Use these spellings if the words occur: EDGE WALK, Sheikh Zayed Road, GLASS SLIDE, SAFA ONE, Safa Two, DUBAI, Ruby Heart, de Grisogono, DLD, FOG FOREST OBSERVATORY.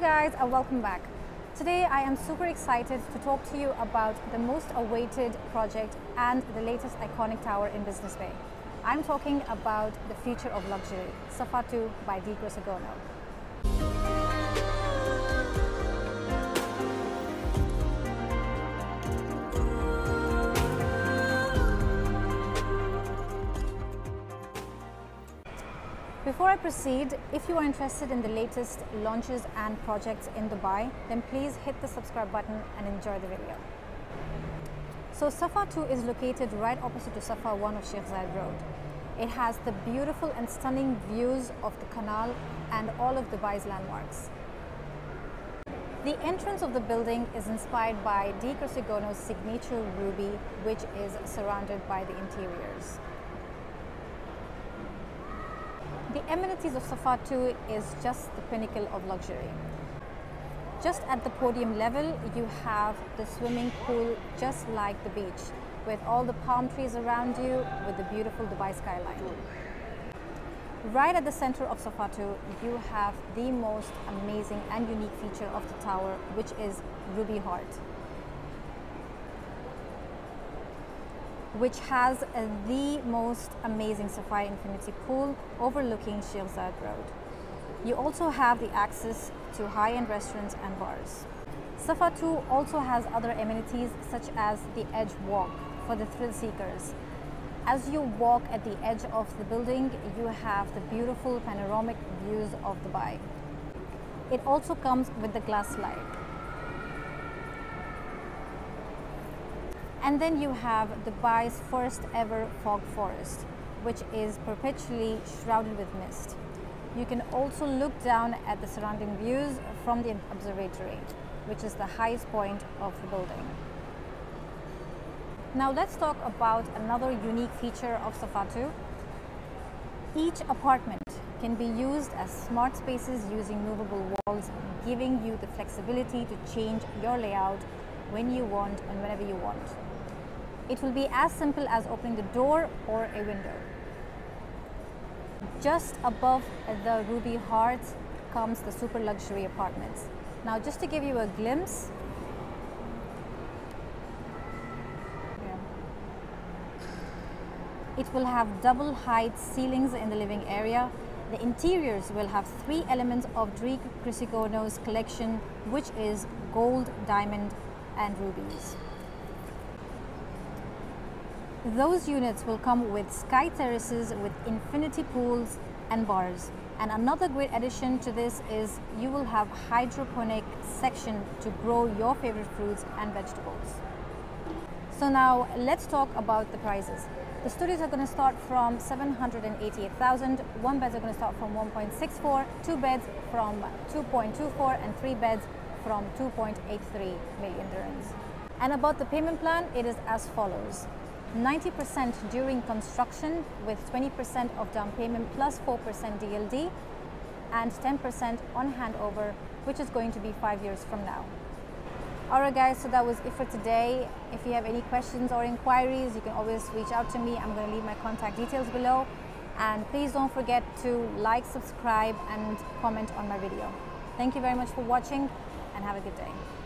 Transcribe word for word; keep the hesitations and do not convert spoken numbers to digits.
guys and welcome back. Today I am super excited to talk to you about the most awaited project and the latest iconic tower in Business Bay. I'm talking about the future of luxury, Safa Two by de Grisogono. Before I proceed, if you are interested in the latest launches and projects in Dubai, then please hit the subscribe button and enjoy the video. So Safa Two is located right opposite to Safa One of Sheikh Zayed Road. It has the beautiful and stunning views of the canal and all of Dubai's landmarks. The entrance of the building is inspired by de Grisogono's signature ruby, which is surrounded by the interiors. The amenities of Safa Two is just the pinnacle of luxury. Just at the podium level, you have the swimming pool just like the beach, with all the palm trees around you, with the beautiful Dubai skyline. Right at the center of Safa Two, you have the most amazing and unique feature of the tower, which is Ruby Heart, which has uh, the most amazing sapphire infinity pool overlooking Sheikh Zayed Road. You also have the access to high-end restaurants and bars. Safa Two also has other amenities such as the EDGE Walk for the thrill seekers. As you walk at the edge of the building, you have the beautiful panoramic views of Dubai. It also comes with the glass slide. And then you have Dubai's first ever FOG Forest, which is perpetually shrouded with mist. You can also look down at the surrounding views from the observatory, which is the highest point of the building. Now let's talk about another unique feature of Safa Two. Each apartment can be used as smart spaces using movable walls, giving you the flexibility to change your layout when you want and whenever you want. It will be as simple as opening the door or a window. Just above the Ruby Heart comes the super luxury apartments. Now just to give you a glimpse, it will have double height ceilings in the living area. The interiors will have three elements of de Grisogono's collection, which is gold, diamond, and rubies. Those units will come with sky terraces, with infinity pools and bars. And another great addition to this is you will have hydroponic section to grow your favorite fruits and vegetables. So now let's talk about the prices. The studios are going to start from seven hundred eighty-eight thousand, one beds are going to start from one point six four, two beds from two point two four, and three beds from two point eight three million dirhams. And about the payment plan, it is as follows. ninety percent during construction with twenty percent of down payment plus four percent D L D and ten percent on handover, which is going to be five years from now. Alright guys, so that was it for today. If you have any questions or inquiries, you can always reach out to me. I'm going to leave my contact details below. And please don't forget to like, subscribe and comment on my video. Thank you very much for watching and have a good day.